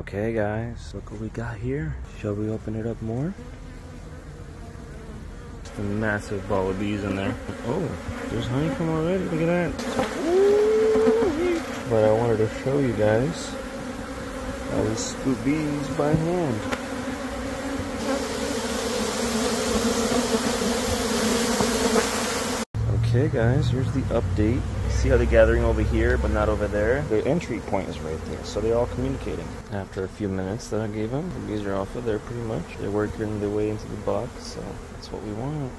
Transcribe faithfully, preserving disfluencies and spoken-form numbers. Okay guys, look what we got here. Shall we open it up more? Just a massive ball of bees in there. Oh, there's honeycomb already, look at that. But I wanted to show you guys how to scoop bees by hand. Okay guys, here's the update. See how they're gathering over here, but not over there? Their entry point is right there, so they're all communicating. After a few minutes that I gave them, the bees are off of there pretty much. They're working their way into the box, so that's what we want.